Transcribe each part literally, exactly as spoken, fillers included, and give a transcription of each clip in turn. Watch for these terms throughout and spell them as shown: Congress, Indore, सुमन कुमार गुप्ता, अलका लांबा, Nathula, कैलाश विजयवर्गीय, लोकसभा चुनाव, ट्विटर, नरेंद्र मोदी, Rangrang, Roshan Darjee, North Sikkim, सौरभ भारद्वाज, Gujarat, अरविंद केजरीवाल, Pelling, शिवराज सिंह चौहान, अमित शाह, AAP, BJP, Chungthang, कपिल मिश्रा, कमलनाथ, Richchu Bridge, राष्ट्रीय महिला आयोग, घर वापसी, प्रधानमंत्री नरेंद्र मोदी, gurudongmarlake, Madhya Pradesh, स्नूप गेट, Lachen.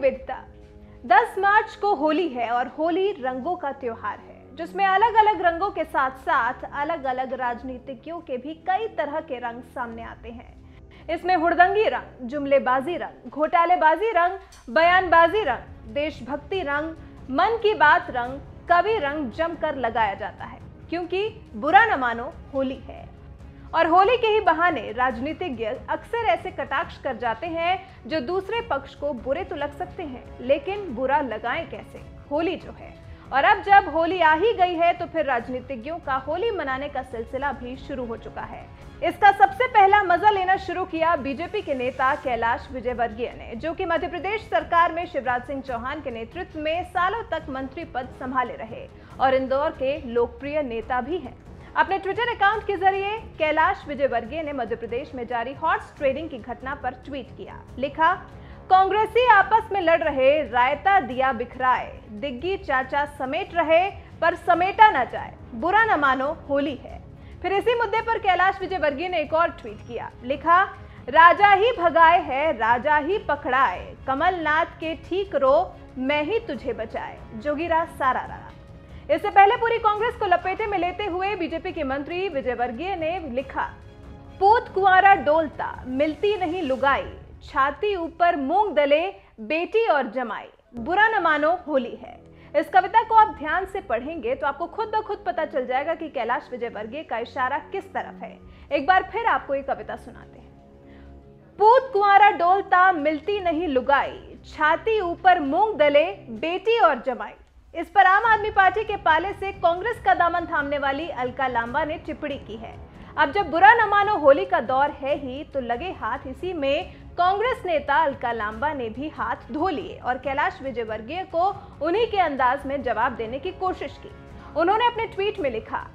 विविधता। दस मार्च को होली है और होली रंगों का त्योहार है, जिसमें अलग अलग रंगों के साथ साथ अलग अलग राजनीतिज्ञों के भी कई तरह के रंग सामने आते हैं। इसमें हुड़दंगी रंग, जुमलेबाजी रंग, घोटालेबाजी रंग, बयानबाजी रंग, देशभक्ति रंग, मन की बात रंग, कवि रंग जमकर लगाया जाता है, क्योंकि बुरा न मानो होली है। और होली के ही बहाने राजनीतिज्ञ अक्सर ऐसे कटाक्ष कर जाते हैं जो दूसरे पक्ष को बुरे तो लग सकते हैं, लेकिन बुरा लगाएं कैसे, होली जो है। और अब जब होली आ ही गई है तो फिर राजनीतिज्ञों का होली मनाने का सिलसिला भी शुरू हो चुका है। इसका सबसे पहला मजा लेना शुरू किया बीजेपी के नेता कैलाश विजयवर्गीय ने, जो कि मध्य प्रदेश सरकार में शिवराज सिंह चौहान के नेतृत्व में सालों तक मंत्री पद संभाले रहे और इंदौर के लोकप्रिय नेता भी हैं। अपने ट्विटर अकाउंट के जरिए कैलाश विजयवर्गीय ने मध्य प्रदेश में जारी हॉर्स ट्रेडिंग की घटना पर ट्वीट किया। लिखा, कांग्रेसी आपस में लड़ रहे, रायता दिया बिखराए, दिग्गी चाचा समेट रहे पर समेटा ना जाए, बुरा न मानो होली है। फिर इसी मुद्दे पर कैलाश विजयवर्गीय ने एक और ट्वीट किया। लिखा, राजा ही भगाए है, राजा ही पकड़ाए, कमलनाथ के ठीक रो, मैं ही तुझे बचाए, जोगिरा सारा रहा। इससे पहले पूरी कांग्रेस को लपेटे में लेते हुए बीजेपी के मंत्री विजयवर्गीय ने लिखा, पूत कुंवारा डोलता, मिलती नहीं लुगाई, छाती ऊपर मूंग दले, बेटी और जमाई, बुरा न मानो होली है। इस कविता को आप ध्यान से पढ़ेंगे तो आपको खुद ब खुद पता चल जाएगा कि कैलाश विजयवर्गीय का इशारा किस तरफ है। एक बार फिर आपको ये कविता सुनाते हैं। पूत कुंवारा डोलता, मिलती नहीं लुगाई, छाती ऊपर मूंग दले, बेटी और जमाई। इस पर आम आदमी पार्टी के पाले से कांग्रेस का दामन थामने वाली अलका लांबा ने टिप्पणी की है। अब जब बुरा न मानो होली का दौर है ही, तो लगे हाथ इसी में कांग्रेस नेता अलका लांबा ने भी हाथ धो लिए और कैलाश विजयवर्गीय को उन्हीं के अंदाज में जवाब देने की कोशिश की। उन्होंने अपने ट्वीट में लिखा,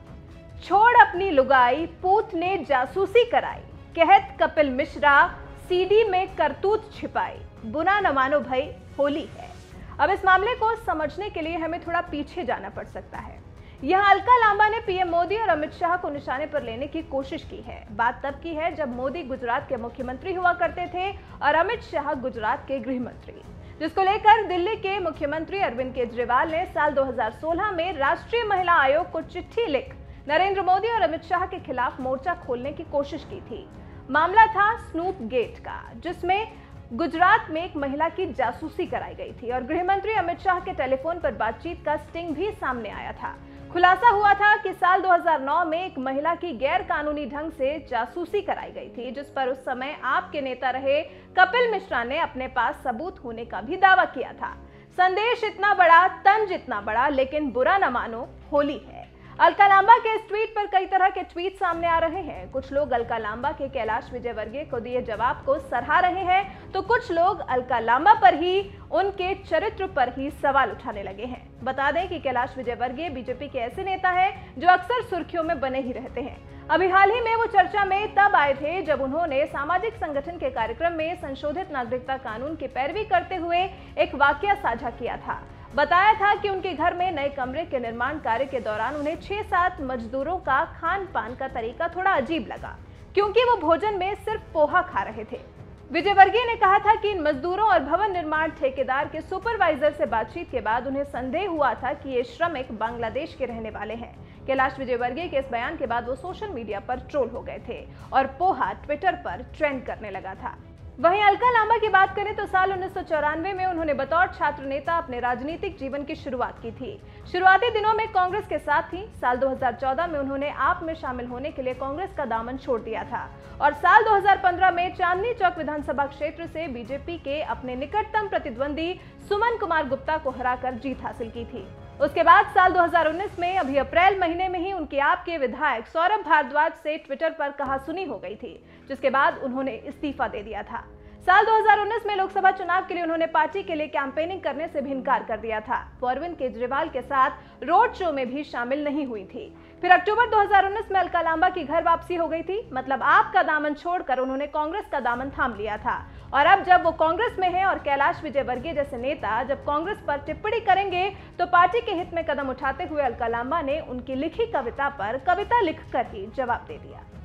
छोड़ अपनी लुगाई, पूत ने जासूसी कराई, कहत कपिल मिश्रा, सीडी में करतूत छिपाई, बुरा न मानो भाई होली है। अब इस मामले को समझने के लिए हमें थोड़ा पीछे जाना पड़ सकता है। यहाँ अलका लांबा ने पीएम मोदी और अमित शाह को निशाने पर लेने की कोशिश की है। बात तब की है जब मोदी गुजरात के मुख्यमंत्री हुआ करते थे और अमित शाह गुजरात के गृह मंत्री, जिसको लेकर दिल्ली के मुख्यमंत्री अरविंद केजरीवाल ने साल दो हज़ार सोलह में राष्ट्रीय महिला आयोग को चिट्ठी लिख नरेंद्र मोदी और अमित शाह के खिलाफ मोर्चा खोलने की कोशिश की थी। मामला था स्नूप गेट का, जिसमें गुजरात में एक महिला की जासूसी कराई गई थी और गृहमंत्री अमित शाह के टेलीफोन पर बातचीत का स्टिंग भी सामने आया था। खुलासा हुआ था कि साल दो हज़ार नौ में एक महिला की गैर कानूनी ढंग से जासूसी कराई गई थी, जिस पर उस समय आपके नेता रहे कपिल मिश्रा ने अपने पास सबूत होने का भी दावा किया था। संदेश इतना बड़ा, तंज इतना बड़ा, लेकिन बुरा न मानो होली है। अलका लांबा के इस ट्वीट पर कई तरह के ट्वीट सामने आ रहे हैं। कुछ लोग अलका लांबा के कैलाश विजयवर्गीय को दिए जवाब को सराहा रहे हैं, तो कुछ लोग अलका लांबा पर ही, उनके चरित्र पर ही सवाल उठाने लगे हैं। बता दें कि कैलाश विजयवर्गीय बीजेपी के ऐसे नेता हैं जो अक्सर सुर्खियों में बने ही रहते हैं। अभी हाल ही में वो चर्चा में तब आए थे जब उन्होंने सामाजिक संगठन के कार्यक्रम में संशोधित नागरिकता कानून की पैरवी करते हुए एक वाकया साझा किया था। बताया था कि उनके घर में नए कमरे के निर्माण कार्य के दौरान उन्हें छह सात मजदूरों का खान पान का तरीका थोड़ा अजीब लगा, क्योंकि वो भोजन में सिर्फ पोहा खा रहे थे। विजयवर्गीय ने कहा था कि इन मजदूरों और भवन निर्माण ठेकेदार के सुपरवाइजर से बातचीत के बाद उन्हें संदेह हुआ था कि ये श्रमिक बांग्लादेश के रहने वाले हैं। कैलाश विजयवर्गीय के इस बयान के बाद वो सोशल मीडिया पर ट्रोल हो गए थे और पोहा ट्विटर पर ट्रेंड करने लगा था। वहीं अलका लांबा की बात करें तो साल उन्नीस सौ चौरानवे में उन्होंने बतौर छात्र नेता अपने राजनीतिक जीवन की शुरुआत की थी। शुरुआती दिनों में कांग्रेस के साथ थी। साल दो हज़ार चौदह में उन्होंने आप में शामिल होने के लिए कांग्रेस का दामन छोड़ दिया था और साल दो हज़ार पंद्रह में चांदनी चौक विधानसभा क्षेत्र से बीजेपी के अपने निकटतम प्रतिद्वंदी सुमन कुमार गुप्ता को हराकर जीत हासिल की थी। उसके बाद साल दो हज़ार उन्नीस में अभी अप्रैल महीने में ही उनके आप के विधायक सौरभ भारद्वाज से ट्विटर पर कहासुनी हो गई थी, जिसके बाद उन्होंने इस्तीफा दे दिया था। साल दो हज़ार उन्नीस में लोकसभा चुनाव के लिए उन्होंने पार्टी के लिए कैंपेनिंग करने से भी इनकार कर दिया था। अरविंद केजरीवाल के साथ रोड शो में भी शामिल नहीं हुई थी। फिर अक्टूबर दो हज़ार उन्नीस में अलका लांबा की घर वापसी हो गई थी। मतलब आप का दामन छोड़कर उन्होंने कांग्रेस का दामन थाम लिया था और अब जब वो कांग्रेस में है और कैलाश विजयवर्गीय जैसे नेता जब कांग्रेस पर टिप्पणी करेंगे तो पार्टी के हित में कदम उठाते हुए अलका लांबा ने उनकी लिखी कविता पर कविता लिखकर ही जवाब दे दिया।